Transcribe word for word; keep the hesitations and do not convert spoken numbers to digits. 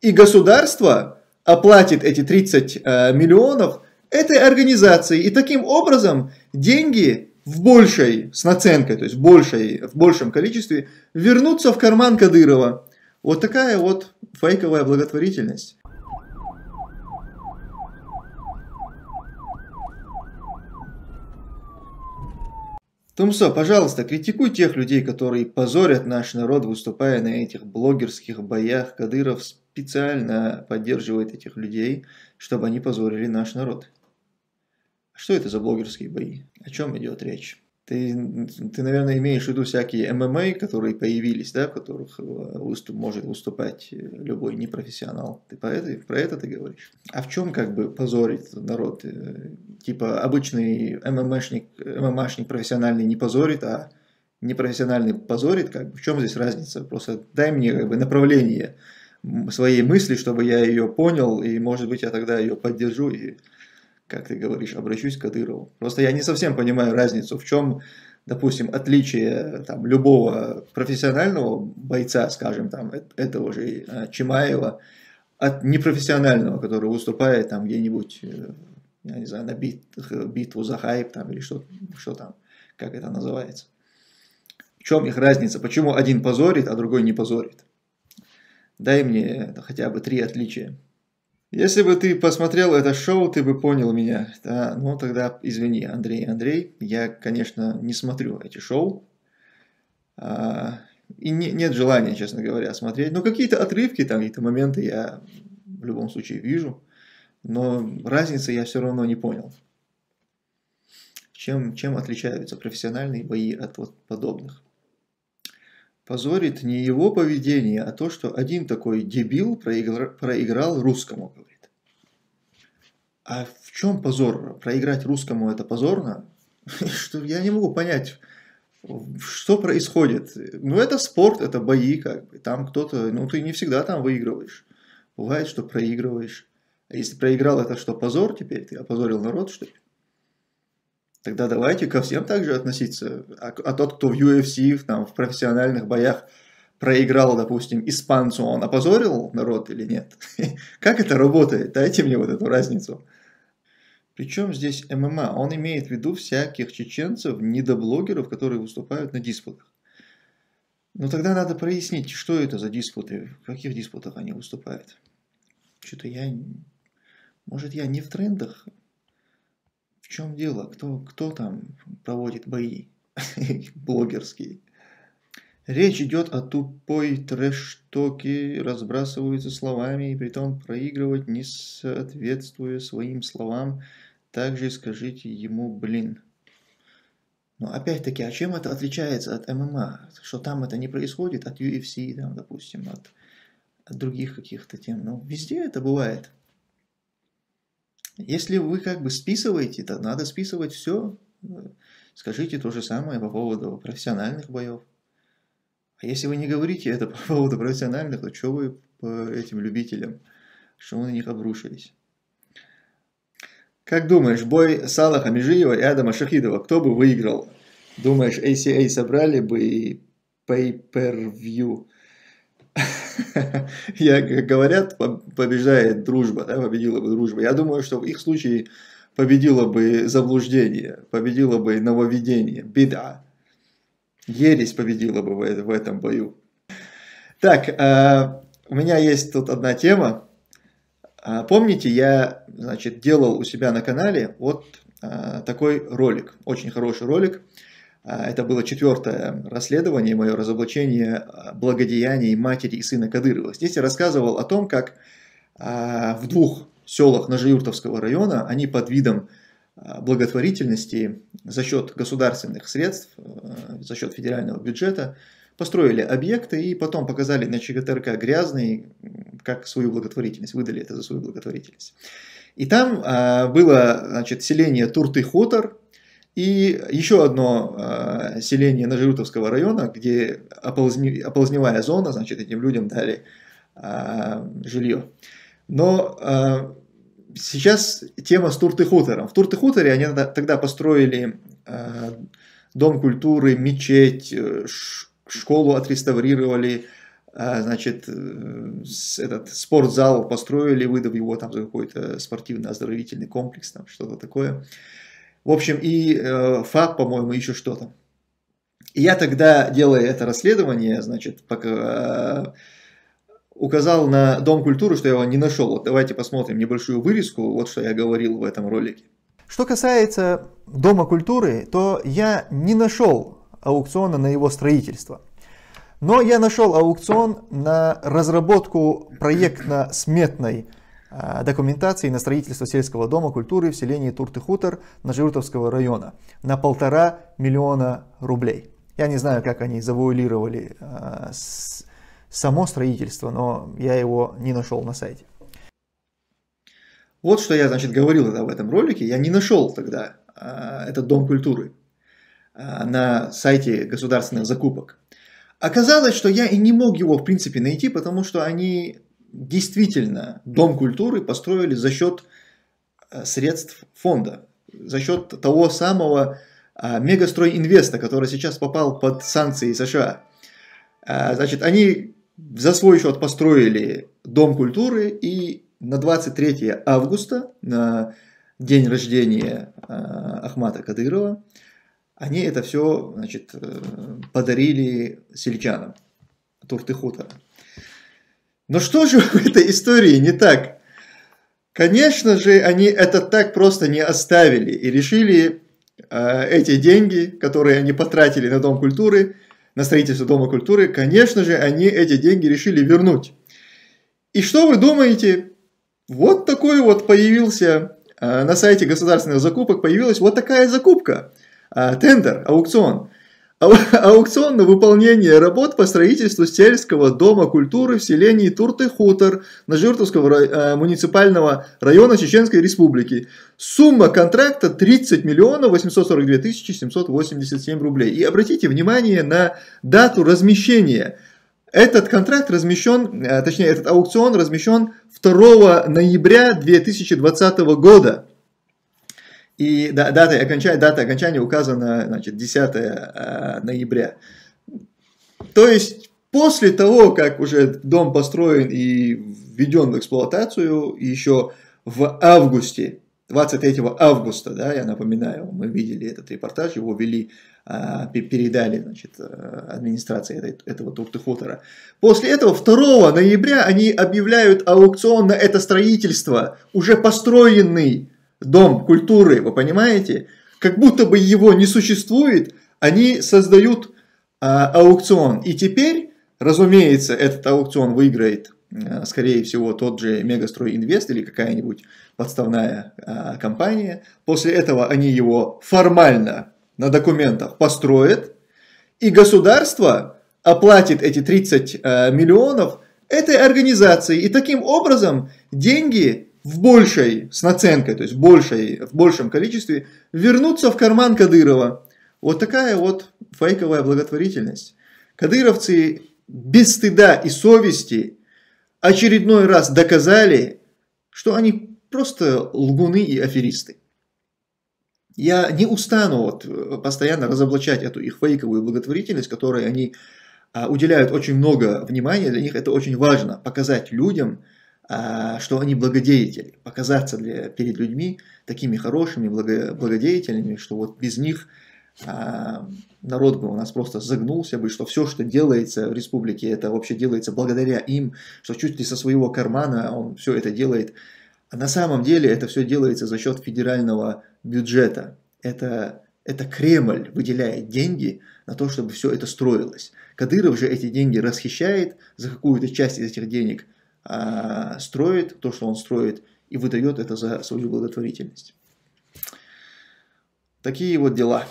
И государство оплатит эти тридцать миллионов этой организации. И таким образом деньги в большей, с наценкой, то есть в, большей, в большем количестве, вернутся в карман Кадырова. Вот такая вот фейковая благотворительность. Тумсо, пожалуйста, критикуй тех людей, которые позорят наш народ, выступая на этих блогерских боях. Кадыров специально поддерживает этих людей, чтобы они позорили наш народ. Что это за блогерские бои? О чем идет речь? Ты, ты наверное, имеешь в виду всякие эм эм а, которые появились, да, в которых выступ, может выступать любой непрофессионал. Ты по этой, про это ты говоришь? А в чем как бы позорит народ? Типа обычный эм эм а-шник, эм эм а-шник профессиональный не позорит, а непрофессиональный позорит? Как бы? В чем здесь разница? Просто дай мне как бы направление своей мысли, чтобы я ее понял, и может быть я тогда ее поддержу и... как ты говоришь, обращусь к Кадырову. Просто я не совсем понимаю разницу, в чем, допустим, отличие там, любого профессионального бойца, скажем, там, этого же Чимаева, от непрофессионального, который выступает там где-нибудь, я не знаю, на бит, битву за хайп там, или что, что там, как это называется. В чем их разница? Почему один позорит, а другой не позорит? Дай мне хотя бы три отличия. Если бы ты посмотрел это шоу, ты бы понял меня. Да? Ну, тогда извини, Андрей, Андрей. Я, конечно, не смотрю эти шоу. А, и не, нет желания, честно говоря, смотреть. Но какие-то отрывки, там какие-то моменты я в любом случае вижу. Но разницы я все равно не понял. Чем, чем отличаются профессиональные бои от вот подобных? Позорит не его поведение, а то, что один такой дебил проигра... проиграл русскому, говорит. А в чем позор? Проиграть русскому это позорно? Что, я не могу понять, что происходит. Ну, это спорт, это бои, как бы. Там кто-то, ну, ты не всегда там выигрываешь. Бывает, что проигрываешь. А если проиграл, это что, позор теперь? Ты опозорил народ, что ли? Тогда давайте ко всем также относиться. А, а тот, кто в ю эф си, там, в профессиональных боях проиграл, допустим, испанцу, он опозорил народ или нет? Как это работает? Дайте мне вот эту разницу. Причем здесь эм эм а? Он имеет в виду всяких чеченцев, недоблогеров, которые выступают на диспутах. Но тогда надо прояснить, что это за диспуты, в каких диспутах они выступают. Что-то я... Может, я не в трендах... В чем дело? Кто, кто там проводит бои блогерские? Речь идет о тупой трэш-токе, разбрасываются словами и притом проигрывать, не соответствуя своим словам. Также скажите ему блин. Но опять-таки, а чем это отличается от эм эм а? Что там это не происходит, от ю эф си, там, допустим, от, от других каких-то тем. Ну, везде это бывает. Если вы как бы списываете, то надо списывать все. Скажите то же самое по поводу профессиональных боев. А если вы не говорите это по поводу профессиональных, то что вы по этим любителям? Что вы на них обрушились? Как думаешь, бой Салаха Межиева и Адама Шахидова, кто бы выиграл? Думаешь, эй си эй собрали бы и pay-per-view? Я, как говорят, побеждает дружба, да, победила бы дружба. Я думаю, что в их случае победило бы заблуждение, победило бы нововведение, беда. Ересь победила бы в этом бою. Так, у меня есть тут одна тема. Помните, я, значит, делал у себя на канале вот такой ролик, очень хороший ролик. Это было четвертое расследование, мое разоблачение благодеяний матери и сына Кадырова. Здесь я рассказывал о том, как в двух селах Ножай-Юртовского района они под видом благотворительности за счет государственных средств, за счет федерального бюджета построили объекты и потом показали на че гэ тэ эр ка грязные, как свою благотворительность, выдали это за свою благотворительность. И там было, значит, селение Турты-Хутор. И еще одно э, селение Ножай-Юртовского района, где оползне, оползневая зона, значит, этим людям дали э, жилье. Но э, сейчас тема с Турты-Хутором. В Турты-Хуторе они тогда построили э, дом культуры, мечеть, школу отреставрировали, значит, этот спортзал построили, выдав его там за какой-то спортивно-оздоровительный комплекс, там что-то такое. В общем, и ФАП, по-моему, еще что-то. И я тогда, делая это расследование, значит, пока... указал на Дом культуры, что я его не нашел. Вот давайте посмотрим небольшую вырезку, вот что я говорил в этом ролике. Что касается Дома культуры, то я не нашел аукциона на его строительство. Но я нашел аукцион на разработку проектно-сметной документации на строительство сельского дома культуры в селении Турты-Хутор Ножай-Юртовского района на полтора миллиона рублей. Я не знаю, как они завуалировали с... само строительство, но я его не нашел на сайте. Вот что я, значит, говорил в этом ролике. Я не нашел тогда а, этот Дом культуры а, на сайте государственных закупок. Оказалось, что я и не мог его, в принципе, найти, потому что они действительно Дом культуры построили за счет средств фонда, за счет того самого а, Мегастройинвеста, который сейчас попал под санкции США. А, значит, они... за свой счет построили Дом культуры, и на двадцать третье августа, на день рождения Ахмата Кадырова, они это все, значит, подарили сельчанам Турты-Хутора. Но что же в этой истории не так? Конечно же, они это так просто не оставили и решили эти деньги, которые они потратили на Дом культуры, на строительство Дома культуры, конечно же, они эти деньги решили вернуть. И что вы думаете? Вот такой вот появился э, на сайте государственных закупок, появилась вот такая закупка, э, тендер, аукцион. А, аукцион на выполнение работ по строительству сельского дома культуры в селении Турты-Хутор Ножай-Юртовского э, муниципального района Чеченской республики. Сумма контракта тридцать миллионов восемьсот сорок две тысячи семьсот восемьдесят семь рублей. И обратите внимание на дату размещения. Этот контракт размещен, э, точнее этот аукцион размещен второго ноября две тысячи двадцатого года. И дата окончания, дата окончания указана, значит, десятое ноября. То есть после того, как уже дом построен и введен в эксплуатацию, еще в августе, двадцать третьего августа, да, я напоминаю, мы видели этот репортаж, его вели, передали, значит, администрации этого Турты-Хутора. После этого второго ноября они объявляют аукцион на это строительство, уже построенный Дом культуры, вы понимаете? Как будто бы его не существует, они создают а, аукцион. И теперь, разумеется, этот аукцион выиграет, а, скорее всего, тот же Мегастройинвест или какая-нибудь подставная а, компания. После этого они его формально на документах построят, и государство оплатит эти тридцать а, миллионов этой организации. И таким образом деньги... в большей, с наценкой, то есть в, большей, в большем количестве, вернуться в карман Кадырова. Вот такая вот фейковая благотворительность. Кадыровцы без стыда и совести очередной раз доказали, что они просто лгуны и аферисты. Я не устану вот постоянно разоблачать эту их фейковую благотворительность, которой они уделяют очень много внимания, для них это очень важно, показать людям, что они благодетели, показаться для, перед людьми такими хорошими благо, благодетелями, что вот без них а, народ бы у нас просто загнулся бы, что все, что делается в республике, это вообще делается благодаря им, что чуть ли со своего кармана он все это делает. А на самом деле это все делается за счет федерального бюджета. Это, это Кремль выделяет деньги на то, чтобы все это строилось. Кадыров же эти деньги расхищает, за какую-то часть из этих денег строит то, что он строит, и выдает это за свою благотворительность. Такие вот дела.